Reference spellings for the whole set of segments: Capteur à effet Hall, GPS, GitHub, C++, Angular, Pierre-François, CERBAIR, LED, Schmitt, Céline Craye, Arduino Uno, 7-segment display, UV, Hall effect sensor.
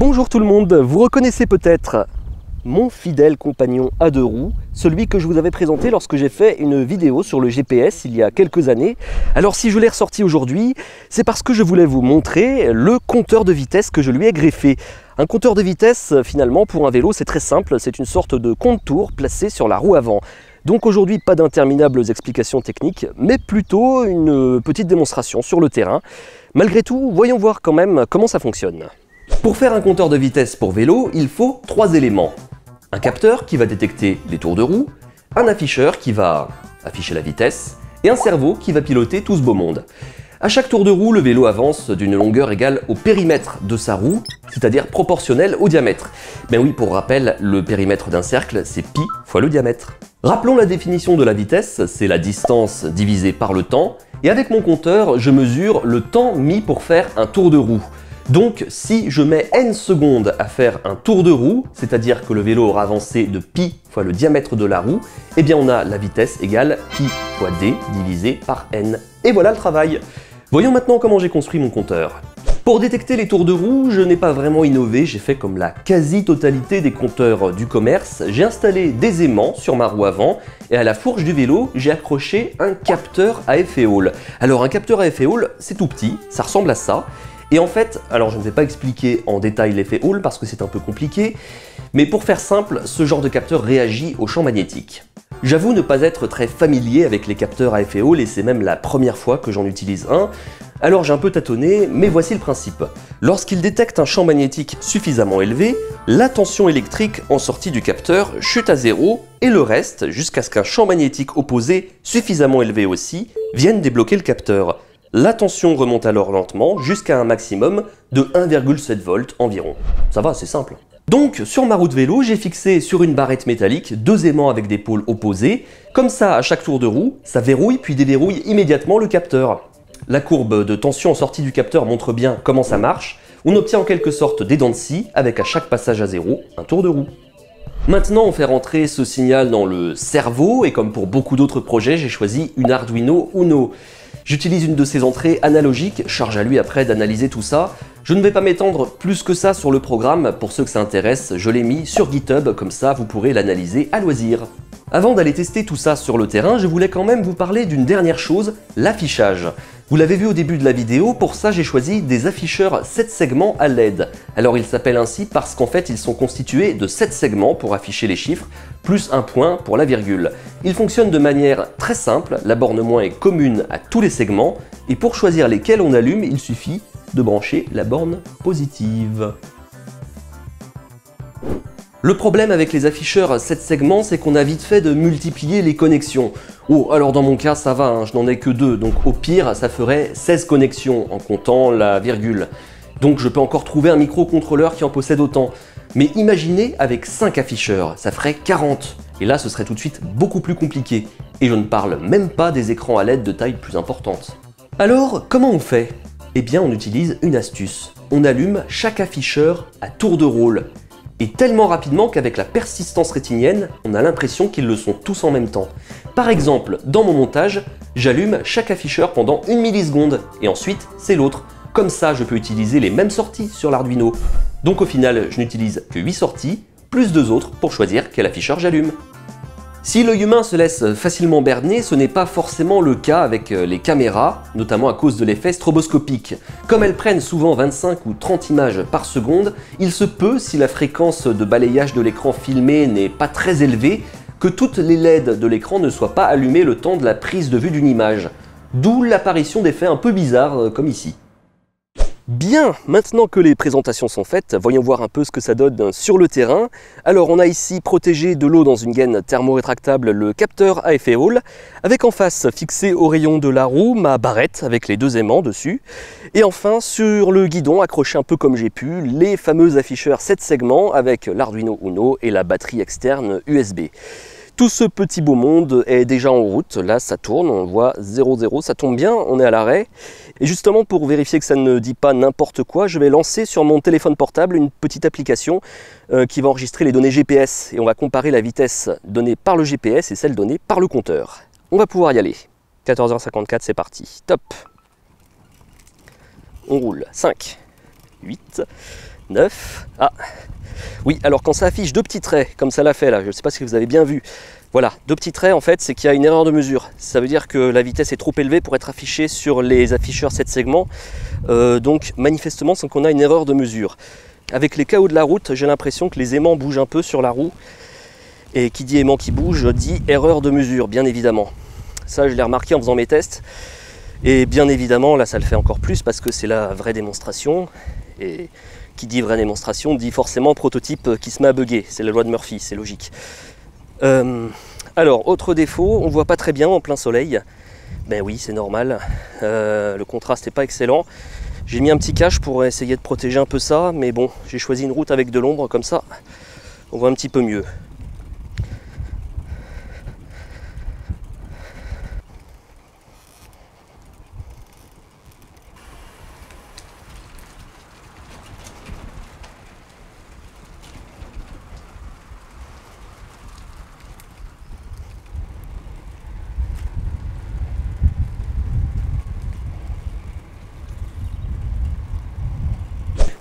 Bonjour tout le monde, vous reconnaissez peut-être mon fidèle compagnon à deux roues, celui que je vous avais présenté lorsque j'ai fait une vidéo sur le GPS il y a quelques années. Alors si je l'ai ressorti aujourd'hui, c'est parce que je voulais vous montrer le compteur de vitesse que je lui ai greffé. Un compteur de vitesse, finalement, pour un vélo, c'est très simple, c'est une sorte de compte-tour placé sur la roue avant. Donc aujourd'hui, pas d'interminables explications techniques, mais plutôt une petite démonstration sur le terrain. Malgré tout, voyons voir quand même comment ça fonctionne. Pour faire un compteur de vitesse pour vélo, il faut trois éléments. Un capteur qui va détecter les tours de roue, un afficheur qui va afficher la vitesse, et un cerveau qui va piloter tout ce beau monde. À chaque tour de roue, le vélo avance d'une longueur égale au périmètre de sa roue, c'est-à-dire proportionnelle au diamètre. Ben oui, pour rappel, le périmètre d'un cercle, c'est pi fois le diamètre. Rappelons la définition de la vitesse, c'est la distance divisée par le temps, et avec mon compteur, je mesure le temps mis pour faire un tour de roue. Donc, si je mets n secondes à faire un tour de roue, c'est-à-dire que le vélo aura avancé de pi fois le diamètre de la roue, eh bien on a la vitesse égale pi fois d divisé par n. Et voilà le travail. Voyons maintenant comment j'ai construit mon compteur. Pour détecter les tours de roue, je n'ai pas vraiment innové, j'ai fait comme la quasi-totalité des compteurs du commerce, j'ai installé des aimants sur ma roue avant et à la fourche du vélo, j'ai accroché un capteur à effet Hall. Alors un capteur à effet Hall, c'est tout petit, ça ressemble à ça. Et en fait, alors je ne vais pas expliquer en détail l'effet Hall parce que c'est un peu compliqué, mais pour faire simple, ce genre de capteur réagit au champ magnétique. J'avoue ne pas être très familier avec les capteurs à effet Hall et c'est même la première fois que j'en utilise un, alors j'ai un peu tâtonné, mais voici le principe. Lorsqu'il détecte un champ magnétique suffisamment élevé, la tension électrique en sortie du capteur chute à zéro et le reste, jusqu'à ce qu'un champ magnétique opposé suffisamment élevé aussi, vienne débloquer le capteur. La tension remonte alors lentement jusqu'à un maximum de 1,7 volts environ. Ça va, c'est simple. Donc, sur ma roue de vélo, j'ai fixé sur une barrette métallique deux aimants avec des pôles opposés. Comme ça, à chaque tour de roue, ça verrouille puis déverrouille immédiatement le capteur. La courbe de tension en sortie du capteur montre bien comment ça marche. On obtient en quelque sorte des dents de scie avec à chaque passage à zéro un tour de roue. Maintenant, on fait rentrer ce signal dans le cerveau et comme pour beaucoup d'autres projets, j'ai choisi une Arduino Uno. J'utilise une de ces entrées analogiques, charge à lui après d'analyser tout ça. Je ne vais pas m'étendre plus que ça sur le programme, pour ceux que ça intéresse, je l'ai mis sur GitHub, comme ça vous pourrez l'analyser à loisir. Avant d'aller tester tout ça sur le terrain, je voulais quand même vous parler d'une dernière chose, l'affichage. Vous l'avez vu au début de la vidéo, pour ça j'ai choisi des afficheurs 7 segments à LED. Alors ils s'appellent ainsi parce qu'en fait ils sont constitués de 7 segments pour afficher les chiffres, plus un point pour la virgule. Ils fonctionnent de manière très simple, la borne moins est commune à tous les segments, et pour choisir lesquels on allume, il suffit de brancher la borne positive. Le problème avec les afficheurs 7 segments, c'est qu'on a vite fait de multiplier les connexions. Oh, alors dans mon cas, ça va, hein, je n'en ai que 2, donc au pire, ça ferait 16 connexions en comptant la virgule. Donc je peux encore trouver un microcontrôleur qui en possède autant. Mais imaginez avec 5 afficheurs, ça ferait 40. Et là, ce serait tout de suite beaucoup plus compliqué. Et je ne parle même pas des écrans à LED de taille plus importante. Alors, comment on fait? Eh bien, on utilise une astuce. On allume chaque afficheur à tour de rôle. Et tellement rapidement qu'avec la persistance rétinienne, on a l'impression qu'ils le sont tous en même temps. Par exemple, dans mon montage, j'allume chaque afficheur pendant 1 milliseconde, et ensuite c'est l'autre. Comme ça, je peux utiliser les mêmes sorties sur l'Arduino. Donc au final, je n'utilise que 8 sorties, plus 2 autres pour choisir quel afficheur j'allume. Si l'œil humain se laisse facilement berner, ce n'est pas forcément le cas avec les caméras, notamment à cause de l'effet stroboscopique. Comme elles prennent souvent 25 ou 30 images par seconde, il se peut, si la fréquence de balayage de l'écran filmé n'est pas très élevée, que toutes les LED de l'écran ne soient pas allumées le temps de la prise de vue d'une image. D'où l'apparition d'effets un peu bizarres, comme ici. Bien, maintenant que les présentations sont faites, voyons voir un peu ce que ça donne sur le terrain. Alors on a ici protégé de l'eau dans une gaine thermorétractable le capteur à effet Hall, avec en face fixé au rayon de la roue ma barrette avec les deux aimants dessus, et enfin sur le guidon accroché un peu comme j'ai pu les fameux afficheurs 7 segments avec l'Arduino Uno et la batterie externe USB. Tout ce petit beau monde est déjà en route, là ça tourne, on voit 0,0, ça tombe bien, on est à l'arrêt. Et justement pour vérifier que ça ne dit pas n'importe quoi, je vais lancer sur mon téléphone portable une petite application qui va enregistrer les données GPS. Et on va comparer la vitesse donnée par le GPS et celle donnée par le compteur. On va pouvoir y aller. 14h54, c'est parti. Top. On roule. 5, 8, 9, ah oui, alors quand ça affiche deux petits traits, comme ça l'a fait là, je ne sais pas si vous avez bien vu, voilà, deux petits traits en fait, c'est qu'il y a une erreur de mesure. Ça veut dire que la vitesse est trop élevée pour être affichée sur les afficheurs 7 segments, donc manifestement c'est qu'on a une erreur de mesure. Avec les chaos de la route, j'ai l'impression que les aimants bougent un peu sur la roue, et qui dit aimant qui bouge, dit erreur de mesure, bien évidemment. Ça, je l'ai remarqué en faisant mes tests, et bien évidemment, là ça le fait encore plus parce que c'est la vraie démonstration, et qui dit vraie démonstration dit forcément prototype qui se met à bugger, c'est la loi de Murphy, c'est logique. Alors, autre défaut, on voit pas très bien en plein soleil, ben oui, c'est normal, le contraste n'est pas excellent. J'ai mis un petit cache pour essayer de protéger un peu ça, mais bon, j'ai choisi une route avec de l'ombre, comme ça, on voit un petit peu mieux.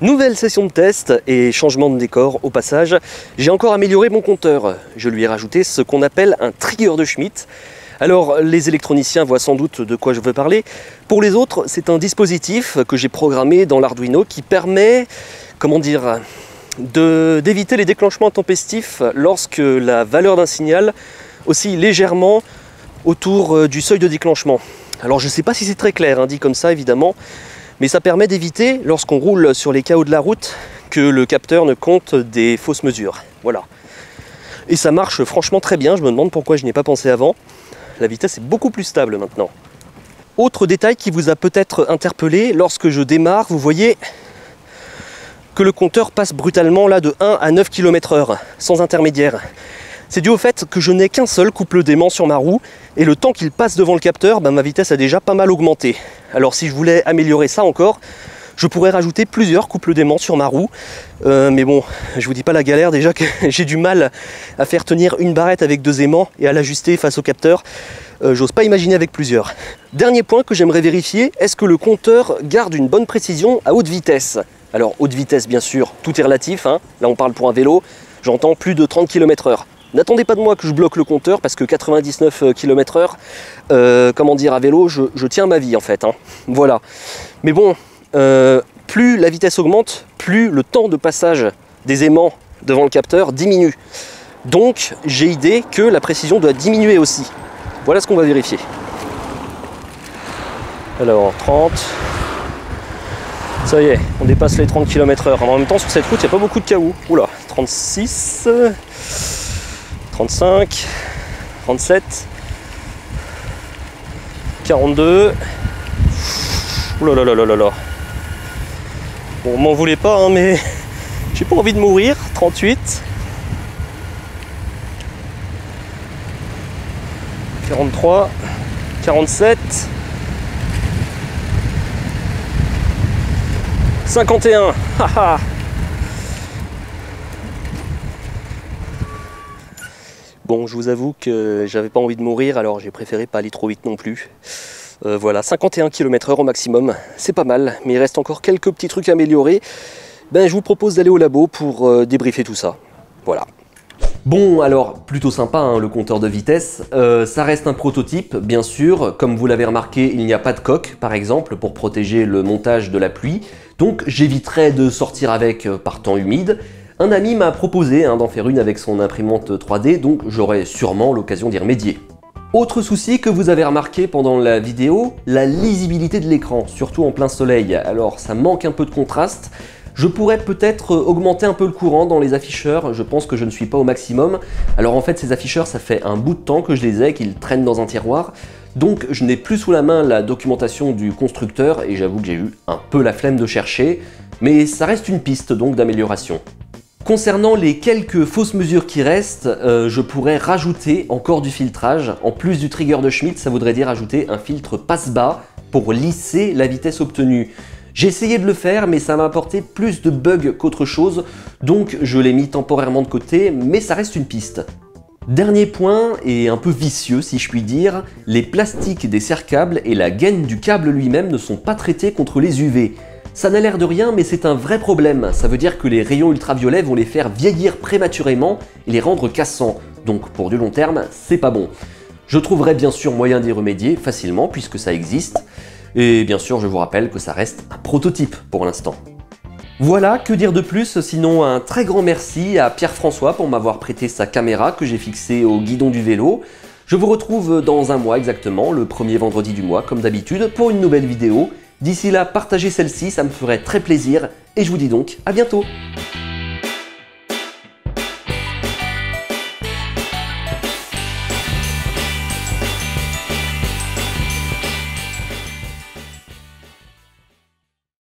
Nouvelle session de test et changement de décor au passage. J'ai encore amélioré mon compteur. Je lui ai rajouté ce qu'on appelle un trigger de Schmitt. Alors, les électroniciens voient sans doute de quoi je veux parler. Pour les autres, c'est un dispositif que j'ai programmé dans l'Arduino qui permet, comment dire, d'éviter les déclenchements intempestifs lorsque la valeur d'un signal oscille légèrement autour du seuil de déclenchement. Alors, je ne sais pas si c'est très clair, hein, dit comme ça évidemment. Mais ça permet d'éviter, lorsqu'on roule sur les chaos de la route, que le capteur ne compte des fausses mesures. Voilà. Et ça marche franchement très bien, je me demande pourquoi je n'y ai pas pensé avant. La vitesse est beaucoup plus stable maintenant. Autre détail qui vous a peut-être interpellé, lorsque je démarre, vous voyez que le compteur passe brutalement là de 1 à 9 km/h, sans intermédiaire. C'est dû au fait que je n'ai qu'un seul couple d'aimants sur ma roue, et le temps qu'il passe devant le capteur, ben ma vitesse a déjà pas mal augmenté. Alors si je voulais améliorer ça encore, je pourrais rajouter plusieurs couples d'aimants sur ma roue, mais bon, je vous dis pas la galère, déjà que j'ai du mal à faire tenir une barrette avec deux aimants et à l'ajuster face au capteur, j'ose pas imaginer avec plusieurs. Dernier point que j'aimerais vérifier, est-ce que le compteur garde une bonne précision à haute vitesse? Alors haute vitesse bien sûr, tout est relatif, hein. Là on parle pour un vélo, j'entends plus de 30 km/h. N'attendez pas de moi que je bloque le compteur parce que 99 km/h, comment dire, à vélo, je tiens ma vie en fait. Hein. Voilà. Mais bon, plus la vitesse augmente, plus le temps de passage des aimants devant le capteur diminue. Donc j'ai idée que la précision doit diminuer aussi. Voilà ce qu'on va vérifier. Alors 30. Ça y est, on dépasse les 30 km/h. En même temps, sur cette route, il n'y a pas beaucoup de chaos. Oula, 36. 35, 37, 42, oulalalala, bon m'en voulez pas hein, mais j'ai pas envie de mourir, 38, 43, 47, 51, haha. Bon, je vous avoue que j'avais pas envie de mourir, alors j'ai préféré pas aller trop vite non plus. Voilà, 51 km/h au maximum, c'est pas mal, mais il reste encore quelques petits trucs à améliorer. Ben, je vous propose d'aller au labo pour débriefer tout ça. Voilà. Bon, alors, plutôt sympa hein, le compteur de vitesse. Ça reste un prototype, bien sûr. Comme vous l'avez remarqué, il n'y a pas de coque, par exemple, pour protéger le montage de la pluie. Donc, j'éviterai de sortir avec par temps humide. Un ami m'a proposé hein, d'en faire une avec son imprimante 3D, donc j'aurai sûrement l'occasion d'y remédier. Autre souci que vous avez remarqué pendant la vidéo, la lisibilité de l'écran, surtout en plein soleil. Alors ça manque un peu de contraste. Je pourrais peut-être augmenter un peu le courant dans les afficheurs, je pense que je ne suis pas au maximum. Alors en fait ces afficheurs, ça fait un bout de temps que je les ai, qu'ils traînent dans un tiroir. Donc je n'ai plus sous la main la documentation du constructeur et j'avoue que j'ai eu un peu la flemme de chercher. Mais ça reste une piste donc d'amélioration. Concernant les quelques fausses mesures qui restent, je pourrais rajouter encore du filtrage. En plus du trigger de Schmitt, ça voudrait dire ajouter un filtre passe-bas pour lisser la vitesse obtenue. J'ai essayé de le faire, mais ça m'a apporté plus de bugs qu'autre chose, donc je l'ai mis temporairement de côté, mais ça reste une piste. Dernier point, et un peu vicieux si je puis dire, les plastiques des serre-câbles et la gaine du câble lui-même ne sont pas traités contre les UV. Ça n'a l'air de rien, mais c'est un vrai problème. Ça veut dire que les rayons ultraviolets vont les faire vieillir prématurément et les rendre cassants. Donc pour du long terme, c'est pas bon. Je trouverai bien sûr moyen d'y remédier facilement puisque ça existe. Et bien sûr, je vous rappelle que ça reste un prototype pour l'instant. Voilà, que dire de plus, sinon un très grand merci à Pierre-François pour m'avoir prêté sa caméra que j'ai fixée au guidon du vélo. Je vous retrouve dans un mois exactement, le premier vendredi du mois, comme d'habitude, pour une nouvelle vidéo. D'ici là, partagez celle-ci, ça me ferait très plaisir, et je vous dis donc à bientôt.